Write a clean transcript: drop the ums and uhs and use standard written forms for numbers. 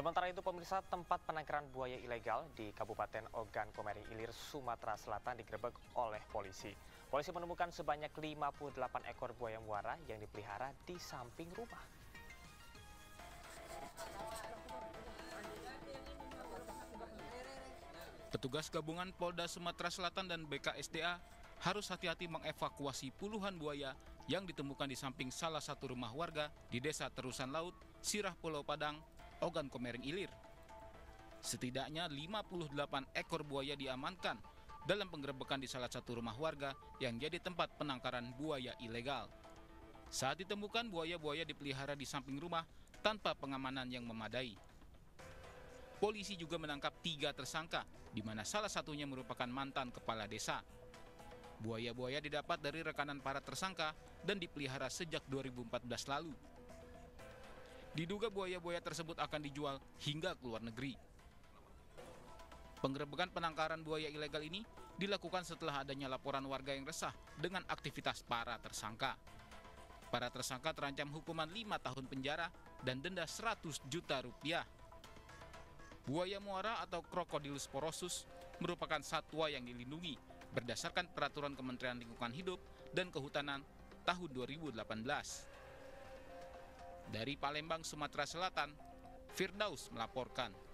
Sementara itu pemirsa, tempat penangkaran buaya ilegal di Kabupaten Ogan Komering Ilir, Sumatera Selatan digerebek oleh polisi. Polisi menemukan sebanyak 58 ekor buaya muara yang dipelihara di samping rumah. Petugas gabungan Polda Sumatera Selatan dan BKSDA harus hati-hati mengevakuasi puluhan buaya yang ditemukan di samping salah satu rumah warga di Desa Terusan Laut, Sirah Pulau Padang, Ogan Komering Ilir. Setidaknya 58 ekor buaya diamankan dalam penggerebekan di salah satu rumah warga yang jadi tempat penangkaran buaya ilegal. Saat ditemukan, buaya-buaya dipelihara di samping rumah tanpa pengamanan yang memadai. Polisi juga menangkap 3 tersangka, di mana salah satunya merupakan mantan kepala desa. Buaya-buaya didapat dari rekanan para tersangka dan dipelihara sejak 2014 lalu. Diduga buaya-buaya tersebut akan dijual hingga ke luar negeri. Penggerebekan penangkaran buaya ilegal ini dilakukan setelah adanya laporan warga yang resah dengan aktivitas para tersangka. Para tersangka terancam hukuman 5 tahun penjara dan denda 100 juta rupiah. Buaya muara atau Crocodylus porosus merupakan satwa yang dilindungi berdasarkan Peraturan Kementerian Lingkungan Hidup dan Kehutanan tahun 2018. Dari Palembang, Sumatera Selatan, Firdaus melaporkan.